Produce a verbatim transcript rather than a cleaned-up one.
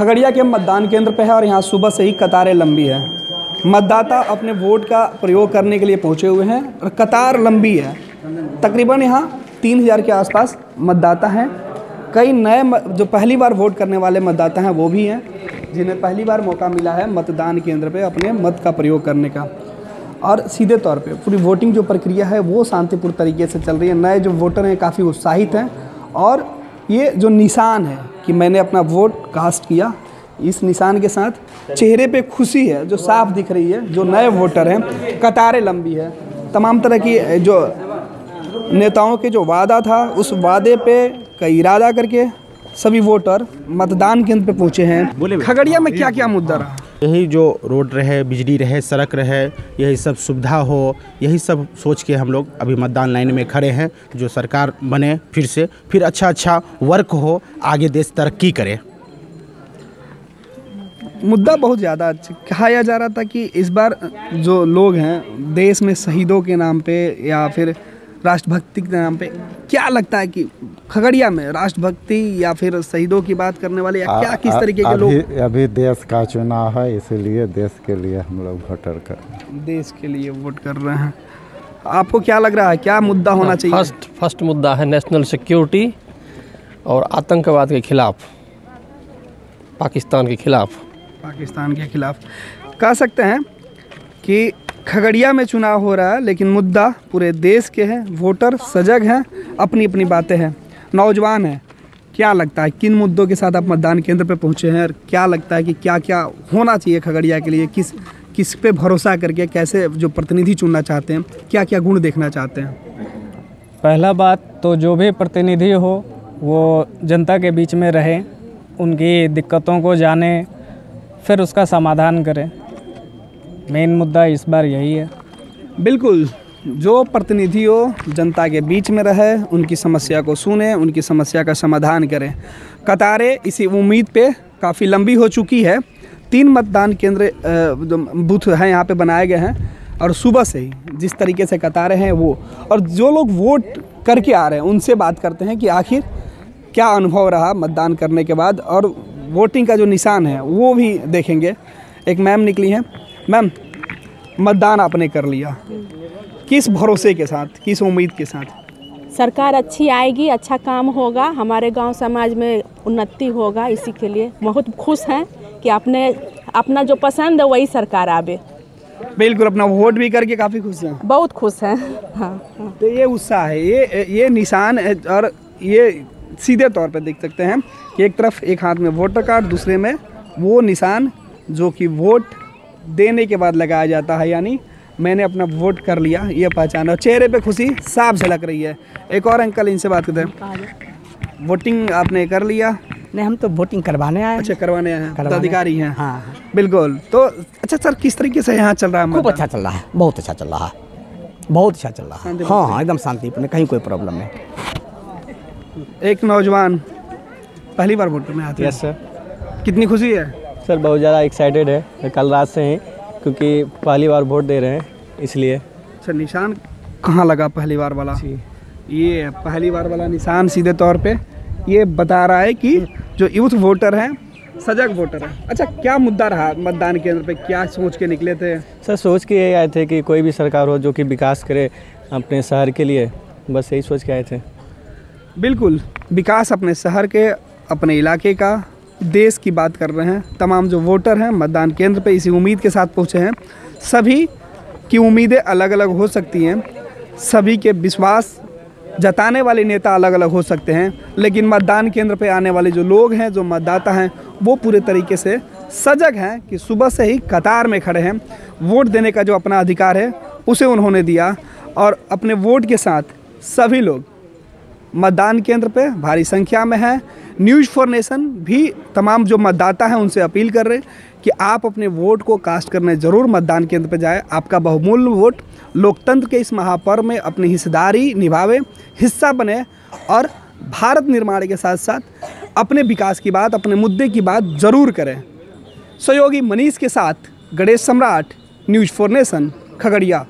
खगड़िया के मतदान केंद्र पर है और यहाँ सुबह से ही कतारें लंबी है। मतदाता अपने वोट का प्रयोग करने के लिए पहुँचे हुए हैं और कतार लंबी है। तकरीबन यहाँ तीन हज़ार के आसपास मतदाता हैं। कई नए जो पहली बार वोट करने वाले मतदाता हैं वो भी हैं, जिन्हें पहली बार मौका मिला है मतदान केंद्र पे अपने मत का प्रयोग करने का। और सीधे तौर पे पूरी वोटिंग जो प्रक्रिया है वो शांतिपूर्ण तरीके से चल रही है। नए जो वोटर हैं काफ़ी उत्साहित हैं और ये जो निशान है कि मैंने अपना वोट कास्ट किया, इस निशान के साथ चेहरे पे खुशी है जो साफ दिख रही है। जो नए वोटर हैं, कतारें लंबी है। तमाम तरह की जो नेताओं के जो वादा था उस वादे पे का इरादा करके सभी वोटर मतदान केंद्र पे पहुंचे हैं। खगड़िया में क्या क्या मुद्दा रहा? यही जो रोड रहे, बिजली रहे, सड़क रहे, यही सब सुविधा हो, यही सब सोच के हम लोग अभी मतदान लाइन में खड़े हैं। जो सरकार बने फिर से, फिर अच्छा अच्छा वर्क हो, आगे देश तरक्की करे। मुद्दा बहुत ज़्यादा कहा जा रहा था कि इस बार जो लोग हैं देश में शहीदों के नाम पर या फिर राष्ट्रभक्ति के नाम पे, क्या लगता है कि खगड़िया में राष्ट्रभक्ति या फिर शहीदों की बात करने वाले या क्या किस तरीके के लोग? अभी देश का चुनाव है, इसीलिए देश के लिए हम लोग वोटर कर देश के लिए वोट कर रहे हैं। आपको क्या लग रहा है क्या मुद्दा होना चाहिए? फर्स्ट फर्स्ट मुद्दा है नेशनल सिक्योरिटी और आतंकवाद के खिलाफ, पाकिस्तान के खिलाफ। पाकिस्तान के खिलाफ कह सकते हैं कि खगड़िया में चुनाव हो रहा है, लेकिन मुद्दा पूरे देश के हैं। वोटर सजग हैं, अपनी अपनी बातें हैं। नौजवान हैं, क्या लगता है किन मुद्दों के साथ आप मतदान केंद्र पर पहुंचे हैं और क्या लगता है कि क्या क्या होना चाहिए खगड़िया के लिए? किस किस पे भरोसा करके कैसे जो प्रतिनिधि चुनना चाहते हैं, क्या क्या गुण देखना चाहते हैं? पहला बात तो जो भी प्रतिनिधि हो वो जनता के बीच में रहे, उनकी दिक्कतों को जाने, फिर उसका समाधान करें। मेन मुद्दा इस बार यही है। बिल्कुल, जो प्रतिनिधि हो जनता के बीच में रहे, उनकी समस्या को सुने, उनकी समस्या का समाधान करें। कतारें इसी उम्मीद पे काफ़ी लंबी हो चुकी है। तीन मतदान केंद्र बूथ हैं यहाँ पे बनाए गए हैं और सुबह से ही जिस तरीके से कतारें हैं वो, और जो लोग वोट करके आ रहे हैं उनसे बात करते हैं कि आखिर क्या अनुभव रहा मतदान करने के बाद, और वोटिंग का जो निशान है वो भी देखेंगे। एक मैम निकली हैं। मैम, मतदान आपने कर लिया, किस भरोसे के साथ, किस उम्मीद के साथ? सरकार अच्छी आएगी, अच्छा काम होगा, हमारे गांव समाज में उन्नति होगा, इसी के लिए बहुत खुश हैं कि आपने अपना जो पसंद है वही सरकार आवे। बिल्कुल, अपना वोट भी करके काफ़ी खुश हैं, बहुत खुश हैं। हाँ, हाँ। तो ये उत्साह है, ये ये निशान है और ये सीधे तौर पर देख सकते हैं कि एक तरफ एक हाथ में वोटर कार्ड, दूसरे में वो निशान जो कि वोट देने के बाद लगाया जाता है, यानी मैंने अपना वोट कर लिया, ये पहचान। और चेहरे पे खुशी साफ झलक रही है। एक और अंकल, इनसे बात करते हैं। वोटिंग आपने कर लिया? नहीं, हम तो वोटिंग करवाने आए। अच्छा, करवाने आए हैं, अधिकारी हैं। हाँ, बिल्कुल। तो अच्छा सर, किस तरीके से यहाँ चल रहा है? खूब अच्छा चल रहा है, बहुत अच्छा चल रहा है, बहुत अच्छा चल रहा है। हाँ हाँ, एकदम शांतिपूर्ण, कहीं कोई प्रॉब्लम नहीं। एक नौजवान पहली बार वोट में आते हैं सर, कितनी खुशी है? सर बहुत ज़्यादा एक्साइटेड है, कल रात से ही, क्योंकि पहली बार वोट दे रहे हैं इसलिए। सर निशान कहाँ लगा पहली बार वाला? ये पहली बार वाला निशान सीधे तौर पे ये बता रहा है कि जो यूथ वोटर हैं सजग वोटर हैं। अच्छा, क्या मुद्दा रहा मतदान केंद्र पे, क्या सोच के निकले थे? सर सोच के यही आए थे कि कोई भी सरकार हो जो कि विकास करे अपने शहर के लिए, बस यही सोच के आए थे। बिल्कुल, विकास अपने शहर के, अपने इलाके का, देश की बात कर रहे हैं। तमाम जो वोटर हैं मतदान केंद्र पे इसी उम्मीद के साथ पहुंचे हैं। सभी की उम्मीदें अलग अलग हो सकती हैं, सभी के विश्वास जताने वाले नेता अलग अलग हो सकते हैं, लेकिन मतदान केंद्र पे आने वाले जो लोग हैं, जो मतदाता हैं, वो पूरे तरीके से सजग हैं कि सुबह से ही कतार में खड़े हैं। वोट देने का जो अपना अधिकार है उसे उन्होंने दिया और अपने वोट के साथ सभी लोग मतदान केंद्र पे भारी संख्या में हैं। न्यूज़ फॉर नेशन भी तमाम जो मतदाता हैं उनसे अपील कर रहे हैं कि आप अपने वोट को कास्ट करने ज़रूर मतदान केंद्र पर जाएं। आपका बहुमूल्य वोट लोकतंत्र के इस महापर्व में अपनी हिस्सेदारी निभावे, हिस्सा बने और भारत निर्माण के साथ साथ अपने विकास की बात, अपने मुद्दे की बात ज़रूर करें। सहयोगी मनीष के साथ गणेश सम्राट, न्यूज़ फॉर नेशन, खगड़िया।